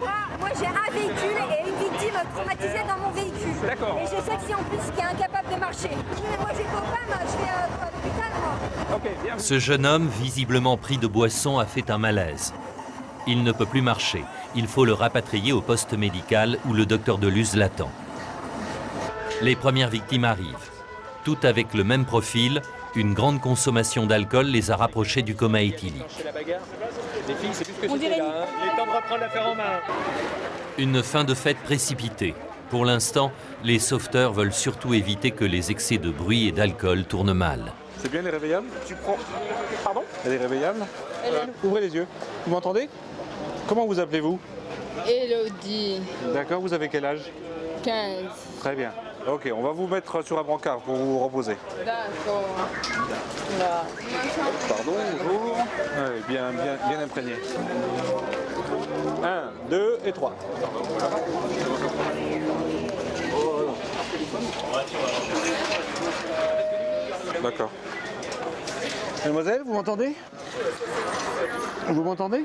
Moi j'ai un véhicule et une victime traumatisée dans mon véhicule. D'accord. Et je sais que c'est en plus qui est incapable de marcher. Moi j'ai pas mal, je vais à l'hôpital moi. Okay, bien. Ce jeune homme, visiblement pris de boisson, a fait un malaise. Il ne peut plus marcher. Il faut le rapatrier au poste médical où le docteur Deluze l'attend. Les premières victimes arrivent. Toutes avec le même profil, une grande consommation d'alcool les a rapprochés du coma éthylique. Une fin de fête précipitée. Pour l'instant, les sauveteurs veulent surtout éviter que les excès de bruit et d'alcool tournent mal. C'est bien, elle est réveillable. Tu prends... Pardon ? Elle est réveillable. Ouvrez les yeux. Vous m'entendez ? Comment vous appelez-vous ? Elodie. D'accord, vous avez quel âge ? 15. Très bien. Ok, on va vous mettre sur un brancard pour vous reposer. D'accord. Pardon, bonjour. Ouais, bien imprégné. 1, 2 et 3. D'accord. Mademoiselle, vous m'entendez ? Vous m'entendez ?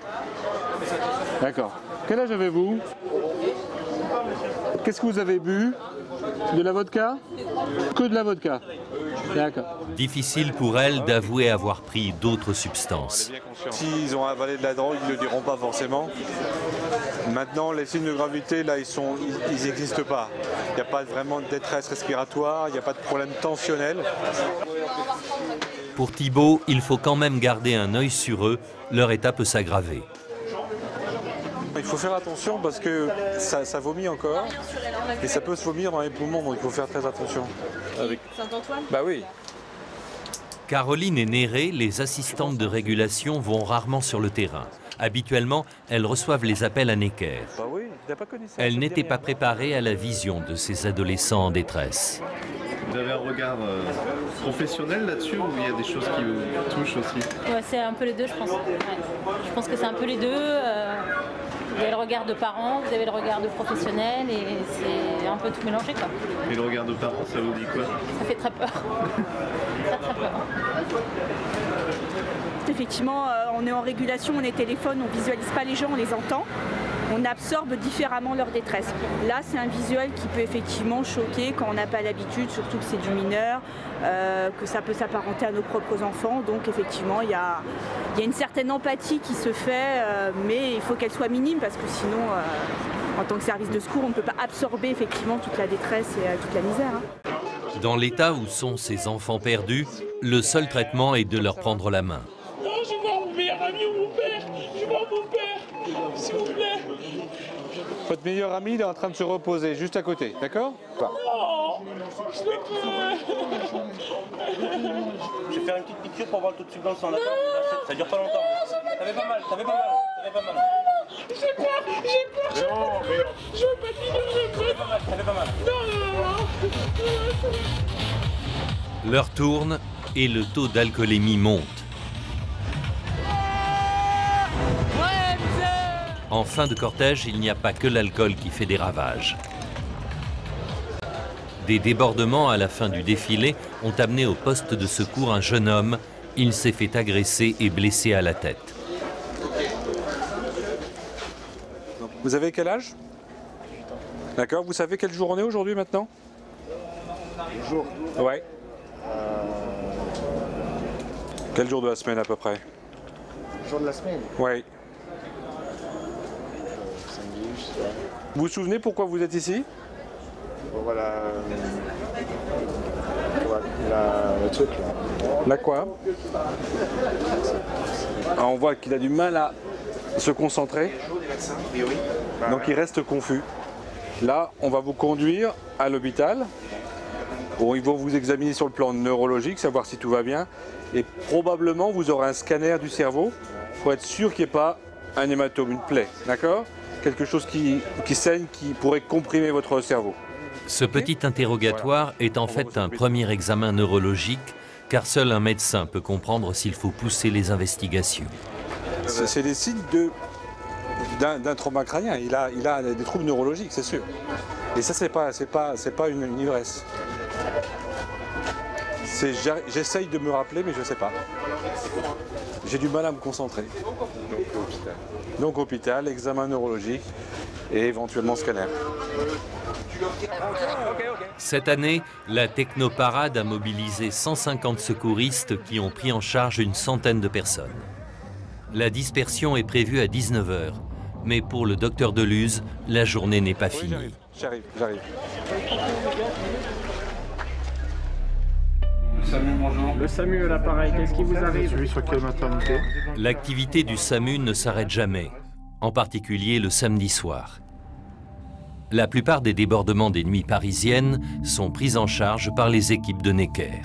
D'accord. Quel âge avez-vous ? Qu'est-ce que vous avez bu ? De la vodka ? Que de la vodka. D'accord. Difficile pour elle d'avouer avoir pris d'autres substances. S'ils ont avalé de la drogue, ils ne le diront pas forcément. Maintenant, les signes de gravité, là, ils n'existent pas. Il n'y a pas vraiment de détresse respiratoire, il n'y a pas de problème tensionnel. Pour Thibaut, il faut quand même garder un œil sur eux. Leur état peut s'aggraver. Il faut faire attention parce que ça vomit encore et ça peut se vomir dans les poumons, donc il faut faire très attention. Avec... Bah oui. Caroline et Néré, les assistantes de régulation, vont rarement sur le terrain. Habituellement, elles reçoivent les appels à Necker. Bah oui, t'as pas connu ça, elles n'étaient pas préparées à la vision de ces adolescents en détresse. Vous avez un regard professionnel là-dessus ou il y a des choses qui vous touchent aussi? Ouais, c'est un peu les deux, je pense. Ouais. Je pense que c'est un peu les deux. Vous avez le regard de parents, vous avez le regard de professionnels et c'est un peu tout mélangé, quoi. Et le regard de parents, ça vous dit quoi? Ça fait très peur. Très peur. Effectivement, on est en régulation, on est téléphone, on ne visualise pas les gens, on les entend. On absorbe différemment leur détresse. Là, c'est un visuel qui peut effectivement choquer quand on n'a pas l'habitude, surtout que c'est du mineur, que ça peut s'apparenter à nos propres enfants. Donc effectivement, il y a une certaine empathie qui se fait, mais il faut qu'elle soit minime parce que sinon, en tant que service de secours, on ne peut pas absorber effectivement toute la détresse et toute la misère. Hein. Dans l'état où sont ces enfants perdus, le seul traitement est de leur prendre la main. Non, je vois mon meilleur ami ou mon père, je vois mon père, s'il vous plaît. Votre meilleur ami, il est en train de se reposer, juste à côté, d'accord? Non, je le peux. Je vais faire une petite piqûre pour voir le taux de substance en la tête. Ça dure pas longtemps. Ça fait pas mal. J'ai peur. Non, mais... Je veux pas finir, ça fait pas mal. Non. L'heure tourne et le taux d'alcoolémie monte. En fin de cortège, il n'y a pas que l'alcool qui fait des ravages. Des débordements à la fin du défilé ont amené au poste de secours un jeune homme. Il s'est fait agresser et blessé à la tête. Vous avez quel âge? D'accord, vous savez quel jour on est aujourd'hui maintenant? Jour. Ouais. Quel jour de la semaine à peu près? Jour de la semaine? Ouais. Vous vous souvenez pourquoi vous êtes ici? Voilà. Le truc là. Là quoi? Ah, on voit qu'il a du mal à se concentrer. Donc il reste confus. Là, on va vous conduire à l'hôpital. Bon, ils vont vous examiner sur le plan neurologique, savoir si tout va bien. Et probablement, vous aurez un scanner du cerveau pour être sûr qu'il n'y ait pas un hématome, une plaie. D'accord ? Quelque chose qui saigne, qui pourrait comprimer votre cerveau. Ce petit interrogatoire est en fait un premier examen neurologique, car seul un médecin peut comprendre s'il faut pousser les investigations. C'est des signes d'un trauma crânien. Il a des troubles neurologiques, c'est sûr. Et ça, c'est pas une ivresse. J'essaye de me rappeler, mais je ne sais pas. j'ai du mal à me concentrer. Donc hôpital. Donc hôpital, examen neurologique et éventuellement scanner. Cette année, la techno parade a mobilisé 150 secouristes qui ont pris en charge une centaine de personnes. La dispersion est prévue à 19 h, mais pour le docteur Deluze, la journée n'est pas finie. Oui, j'arrive. Le SAMU à l'appareil, qu'est-ce qui vous arrive? Je suis sur quelle maternité? L'activité du SAMU ne s'arrête jamais, en particulier le samedi soir. La plupart des débordements des nuits parisiennes sont pris en charge par les équipes de Necker.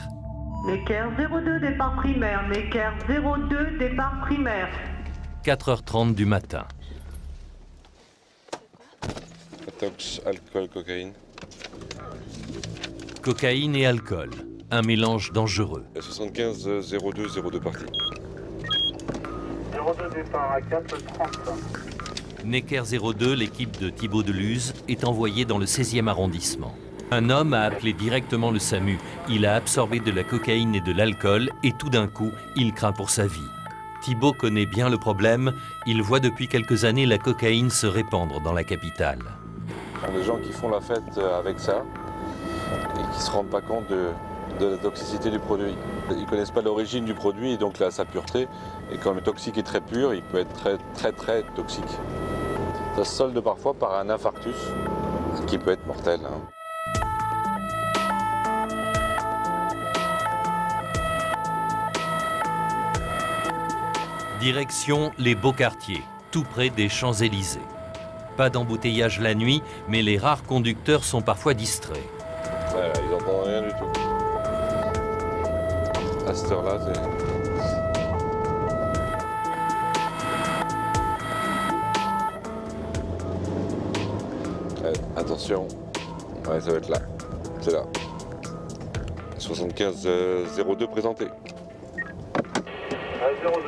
Necker 02 départ primaire, Necker 02 départ primaire. 4 h 30 du matin. Tox, alcool, cocaïne. Cocaïne et alcool, un mélange dangereux. 75 02 02 parti. 02 départ à 4 h 30. Necker 02, l'équipe de Thibaut Deluze, est envoyée dans le 16e arrondissement. Un homme a appelé directement le SAMU. Il a absorbé de la cocaïne et de l'alcool et tout d'un coup, il craint pour sa vie. Thibaut connaît bien le problème. Il voit depuis quelques années la cocaïne se répandre dans la capitale. Il y a des gens qui font la fête avec ça et qui ne se rendent pas compte de la toxicité du produit. Ils ne connaissent pas l'origine du produit et donc sa pureté. Et quand le toxique est très pur, il peut être très toxique. Ça se solde parfois par un infarctus, ce qui peut être mortel. Direction les beaux quartiers, tout près des Champs-Élysées. Pas d'embouteillage la nuit, mais les rares conducteurs sont parfois distraits. Ouais, ils n'entendent rien du tout. À cette heure-là, attention, ouais, ça va être là, c'est là. 75 02 présenté. 02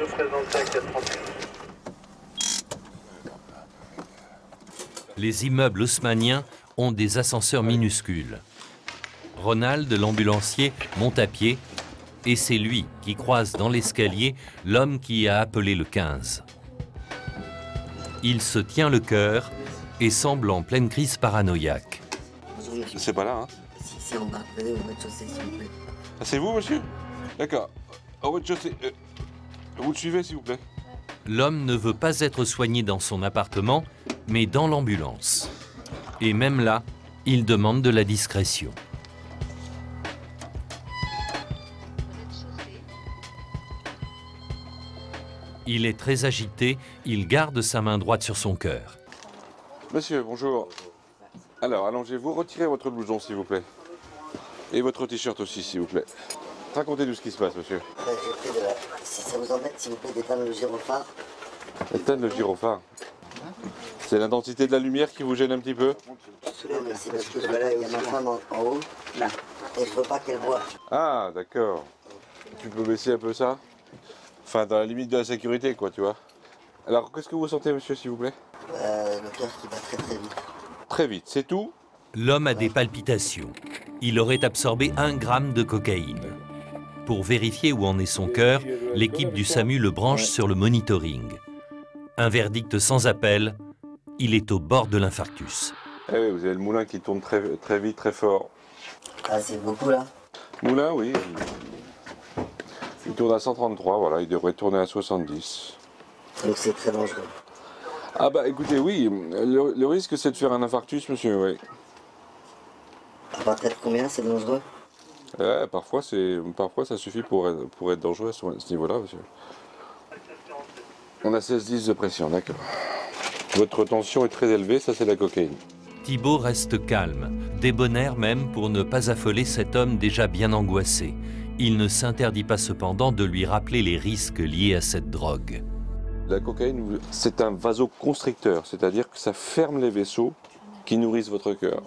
présenté à 4 h 30. Les immeubles haussmanniens ont des ascenseurs minuscules. Ronald, l'ambulancier, monte à pied. Et c'est lui qui croise dans l'escalier l'homme qui a appelé le 15. Il se tient le cœur et semble en pleine crise paranoïaque. C'est pas là, hein? C'est au rez-de-chaussée, s'il vous plaît. Ah, c'est vous, monsieur? D'accord. Au rez-de-chaussée, vous le suivez, s'il vous plaît. L'homme ne veut pas être soigné dans son appartement, mais dans l'ambulance. Et même là, il demande de la discrétion. Il est très agité, il garde sa main droite sur son cœur. Monsieur, bonjour. Alors, allongez-vous, retirez votre blouson, s'il vous plaît. Et votre t-shirt aussi, s'il vous plaît. Racontez-nous ce qui se passe, monsieur. Si ça vous embête, s'il vous plaît, d'éteindre le gyrophare. Éteindre le gyrophare? C'est l'intensité de la lumière qui vous gêne un petit peu? Mais c'est parce que voilà, il y a ma femme en haut, là. Et je veux pas qu'elle voie. Ah, d'accord. Tu peux baisser un peu ça? Enfin, dans la limite de la sécurité, quoi, tu vois. Alors, qu'est-ce que vous sentez, monsieur, s'il vous plaît? Le cœur qui bat très vite. Très vite, c'est tout? L'homme a des palpitations. Il aurait absorbé 1 g de cocaïne. Pour vérifier où en est son cœur, l'équipe du SAMU le branche sur le monitoring. Un verdict sans appel, il est au bord de l'infarctus. Eh oui, vous avez le moulin qui tourne très vite, très fort. Ah, c'est beaucoup, là? Moulin, oui. Il tourne à 133, voilà, il devrait tourner à 70. Donc c'est très dangereux. Ah bah écoutez, oui, le risque c'est de faire un infarctus, monsieur, oui. À partir de combien c'est dangereux? Parfois ça suffit pour être dangereux à ce niveau-là, monsieur. On a 16-10 de pression, d'accord. Votre tension est très élevée, ça c'est la cocaïne. Thibaut reste calme, débonnaire même pour ne pas affoler cet homme déjà bien angoissé. Il ne s'interdit pas cependant de lui rappeler les risques liés à cette drogue. La cocaïne, c'est un vasoconstricteur, c'est-à-dire que ça ferme les vaisseaux qui nourrissent votre cœur.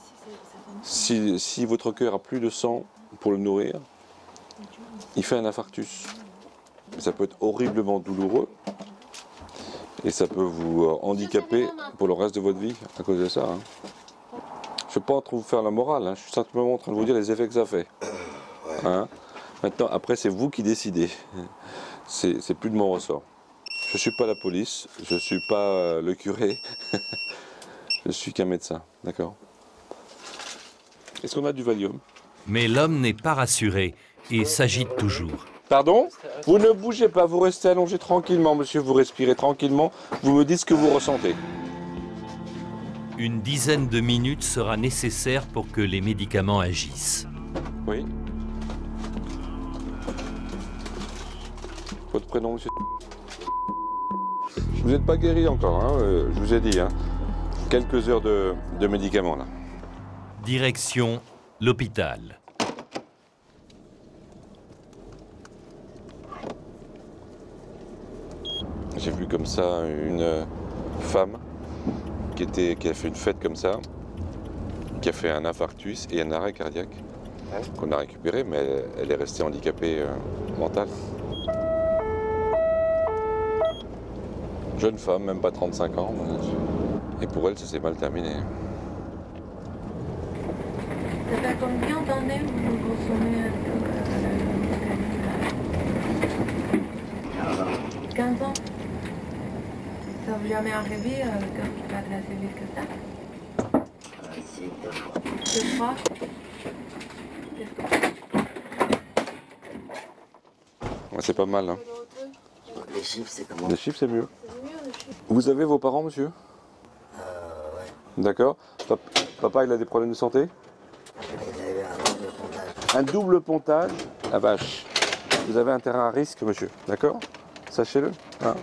Si votre cœur a plus de sang pour le nourrir, il fait un infarctus. Ça peut être horriblement douloureux et ça peut vous handicaper pour le reste de votre vie à cause de ça. Je ne suis pas en train de vous faire la morale, je suis simplement en train de vous dire les effets que ça fait. Maintenant, après, c'est vous qui décidez. c'est plus de mon ressort. Je ne suis pas la police, je ne suis pas le curé, je suis qu'un médecin, d'accord? Est-ce qu'on a du Valium? Mais l'homme n'est pas rassuré et s'agite toujours. Pardon? Vous ne bougez pas, vous restez allongé tranquillement, monsieur, vous respirez tranquillement, vous me dites ce que vous ressentez. Une dizaine de minutes sera nécessaire pour que les médicaments agissent. Oui. Votre prénom, monsieur? Vous n'êtes pas guéri encore, hein, je vous ai dit. Hein, quelques heures de médicaments, là. Direction l'hôpital. J'ai vu comme ça une femme qui a fait une fête comme ça, qui a fait un infarctus et un arrêt cardiaque qu'on a récupéré, mais elle est restée handicapée mentale. Jeune femme, même pas 35 ans, et pour elle, ça s'est mal terminé. C'est à combien d'années vous consommez? 15 ans. Ça vous jamais arrivé quelqu'un qui va glacer vite que ça? C'est 2 fois. 2 fois. C'est pas mal, hein. Les chiffres, c'est comment? Les chiffres, c'est mieux. Vous avez vos parents, monsieur? Ouais. D'accord. Papa, il a des problèmes de santé? Il avait un double pontage. Un double pontage? Ah vache. Vous avez un terrain à risque, monsieur. D'accord? Sachez-le. Hein?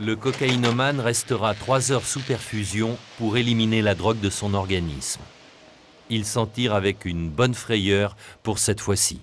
Le cocaïnomane restera 3 heures sous perfusion pour éliminer la drogue de son organisme. Il s'en tire avec une bonne frayeur pour cette fois-ci.